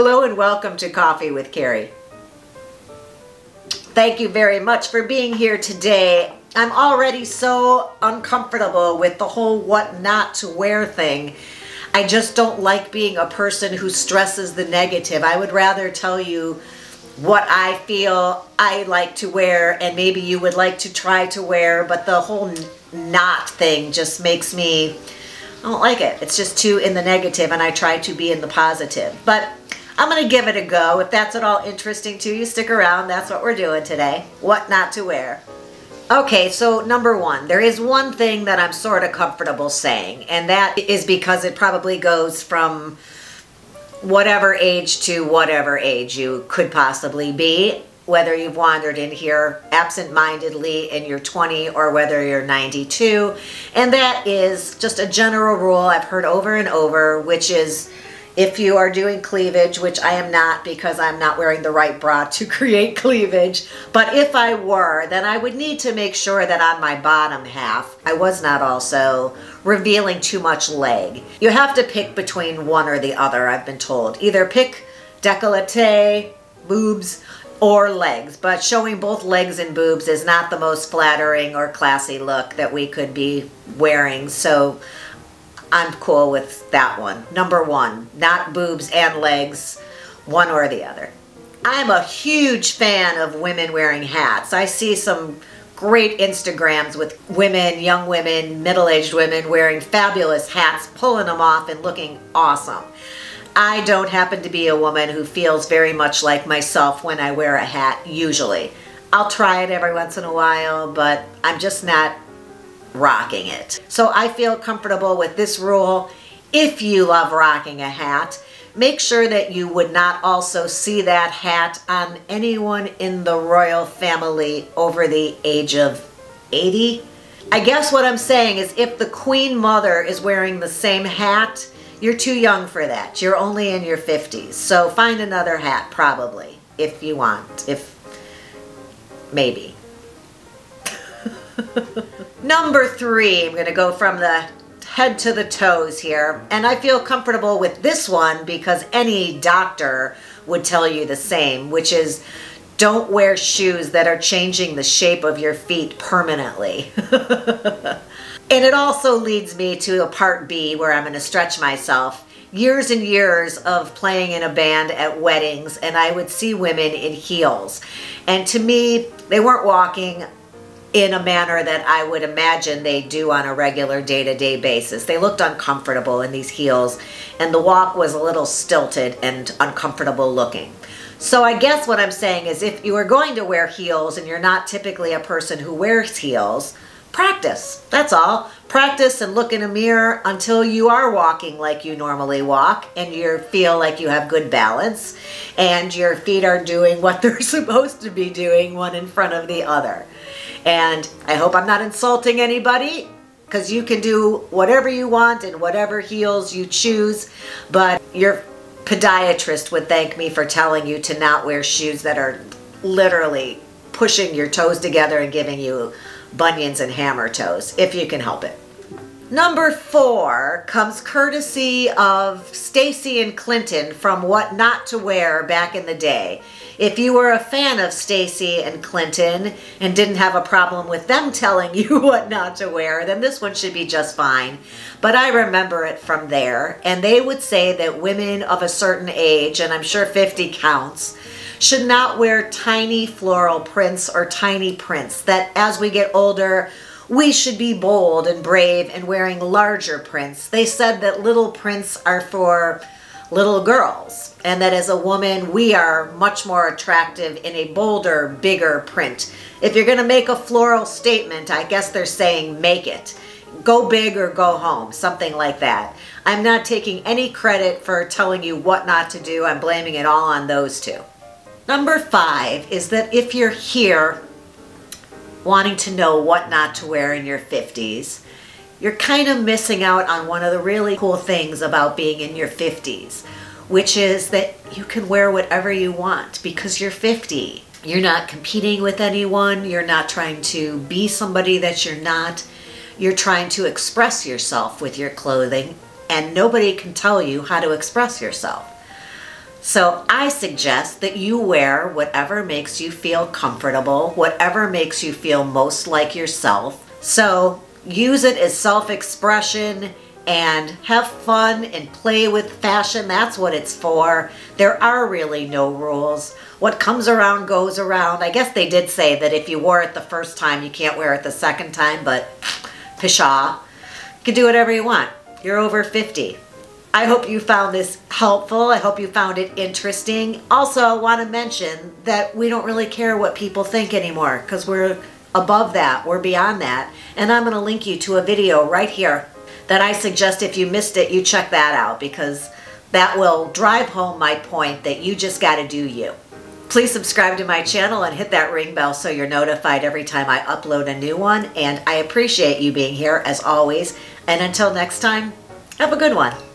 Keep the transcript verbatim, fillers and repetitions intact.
Hello and welcome to Coffee with Carey. Thank you very much for being here today. I'm already so uncomfortable with the whole what not to wear thing. I just don't like being a person who stresses the negative. I would rather tell you what I feel I like to wear and maybe you would like to try to wear, but the whole not thing just makes me, I don't like it. It's just too in the negative and I try to be in the positive. But I'm going to give it a go. If that's at all interesting to you, stick around. That's what we're doing today. What not to wear. Okay, so number one, there is one thing that I'm sort of comfortable saying, and that is because it probably goes from whatever age to whatever age you could possibly be, whether you've wandered in here absent-mindedly and you're twenty or whether you're ninety-two. And that is just a general rule I've heard over and over, which is if you are doing cleavage, which I am not because I'm not wearing the right bra to create cleavage, but if I were, then I would need to make sure that on my bottom half, I was not also revealing too much leg. You have to pick between one or the other, I've been told. Either pick décolleté, boobs, or legs, but showing both legs and boobs is not the most flattering or classy look that we could be wearing, so I'm cool with that one. Number one, not boobs and legs, one or the other. I'm a huge fan of women wearing hats. I see some great Instagrams with women, young women, middle-aged women wearing fabulous hats, pulling them off and looking awesome. I don't happen to be a woman who feels very much like myself when I wear a hat, usually. I'll try it every once in a while, but I'm just not rocking it. So I feel comfortable with this rule. If you love rocking a hat, make sure that you would not also see that hat on anyone in the royal family over the age of eighty. I guess what I'm saying is if the Queen Mother is wearing the same hat, you're too young for that. You're only in your fifties. So find another hat, probably, if you want, if maybe. Number three, I'm going to go from the head to the toes here. And I feel comfortable with this one because any doctor would tell you the same, which is don't wear shoes that are changing the shape of your feet permanently. And it also leads me to a part B where I'm going to stretch myself. Years and years of playing in a band at weddings, and I would see women in heels. And to me, they weren't walking in a manner that I would imagine they do on a regular day-to-day basis. They looked uncomfortable in these heels, and the walk was a little stilted and uncomfortable looking. So I guess what I'm saying is if you are going to wear heels and you're not typically a person who wears heels, practice, that's all. Practice and look in a mirror until you are walking like you normally walk and you feel like you have good balance and your feet are doing what they're supposed to be doing, one in front of the other. And I hope I'm not insulting anybody because you can do whatever you want and whatever heels you choose, but your podiatrist would thank me for telling you to not wear shoes that are literally pushing your toes together and giving you bunions and hammer toes, if you can help it. Number four comes courtesy of Stacy and Clinton from What Not to Wear back in the day. If you were a fan of Stacy and Clinton and didn't have a problem with them telling you what not to wear, then this one should be just fine. But I remember it from there, and they would say that women of a certain age, and I'm sure fifty counts, should not wear tiny floral prints or tiny prints, that as we get older, we should be bold and brave and wearing larger prints. They said that little prints are for little girls and that as a woman, we are much more attractive in a bolder, bigger print. If you're gonna make a floral statement, I guess they're saying make it. Go big or go home, something like that. I'm not taking any credit for telling you what not to do. I'm blaming it all on those two. Number five is that if you're here wanting to know what not to wear in your fifties, you're kind of missing out on one of the really cool things about being in your fifties, which is that you can wear whatever you want because you're fifty. You're not competing with anyone. You're not trying to be somebody that you're not. You're trying to express yourself with your clothing, and nobody can tell you how to express yourself. So I suggest that you wear whatever makes you feel comfortable, whatever makes you feel most like yourself. So use it as self-expression and have fun and play with fashion. That's what it's for. There are really no rules. What comes around goes around. I guess they did say that if you wore it the first time, you can't wear it the second time, but pshaw. You can do whatever you want. You're over fifty. I hope you found this helpful. I hope you found it interesting. Also, I want to mention that we don't really care what people think anymore because we're above that, we're beyond that. And I'm going to link you to a video right here that I suggest if you missed it, you check that out because that will drive home my point that you just got to do you. Please subscribe to my channel and hit that ring bell so you're notified every time I upload a new one. And I appreciate you being here as always. And until next time, have a good one.